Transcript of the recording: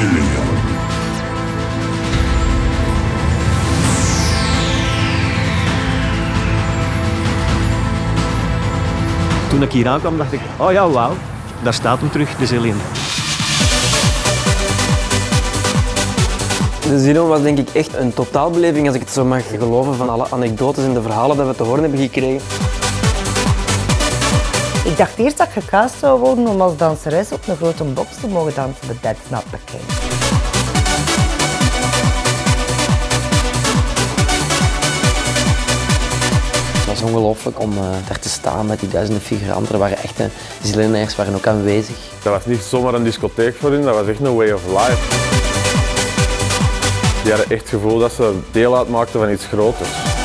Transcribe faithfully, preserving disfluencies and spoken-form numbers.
Zillion. Toen ik hier aankwam dacht ik, oh ja, wauw, daar staat hem terug, De Zillion. De Zillion was denk ik echt een totaalbeleving, als ik het zo mag geloven, van alle anekdotes en de verhalen dat we te horen hebben gekregen. Ik dacht eerst dat ik gecast zou worden om als danseres op een grote box te mogen dansen bij Dead or Alive. Het was ongelooflijk om uh, daar te staan met die duizenden figuranten. Er waren echt de Zillionaires waren ook aanwezig. Dat was niet zomaar een discotheek voor hen, dat was echt een way of life. Die hadden echt het gevoel dat ze deel uitmaakten van iets groters.